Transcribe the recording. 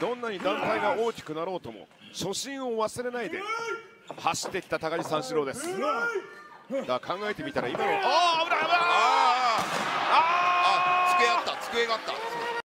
どんなに団体が大きくなろうとも初心を忘れないで走ってきた高木三四郎です。だから考えてみたら今の、ああ、危ない危ない、ああ、机があった。